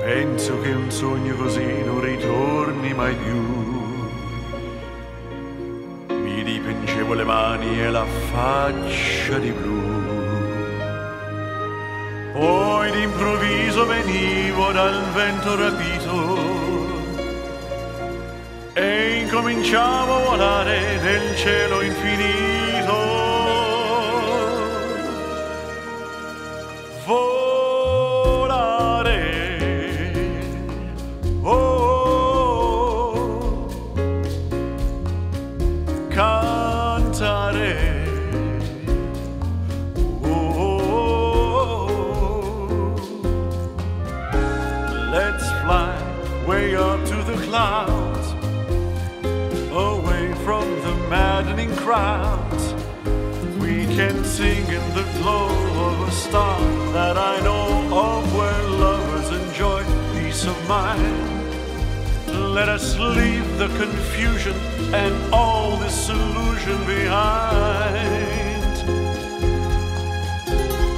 Penso che un sogno così non ritorni mai più. Mi dipingevo le mani e la faccia di blu. Poi d'improvviso venivo dal vento rapito e incominciavo a volare nel cielo infinito. Let's fly way up to the clouds, away from the maddening crowds. We can sing in the glow of a star that I know of, where lovers enjoy peace of mind. Let us leave the confusion and all this illusion behind.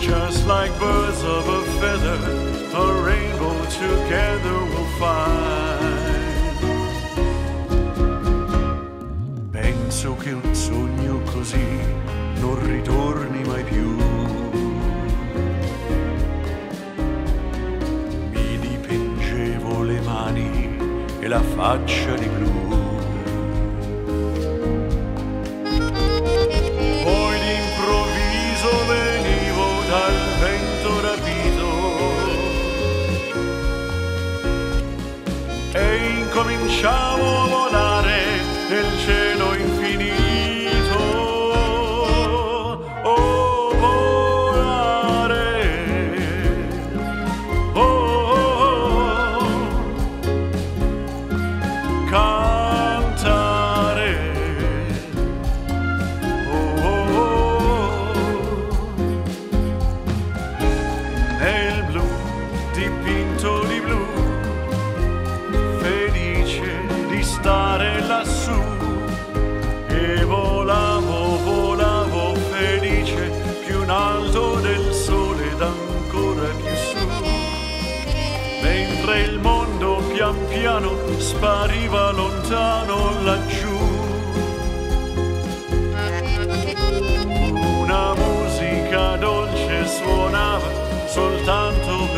Just like birds of a feather, a rainbow together we'll find. Penso che un sogno così non ritorni mai più. Mi dipingevo le mani e la faccia di blu. Poi d'improvviso venivo dal vento rapito e incominciavo a volare nel cielo infinito. Oh, volare, oh, oh, oh. Cantare, oh, oh, oh. Nel blu dipinto di blu, stare lassù, e volavo, volavo felice, più in alto del sole ed ancora più su, mentre il mondo pian piano spariva lontano laggiù. Una musica dolce suonava soltanto per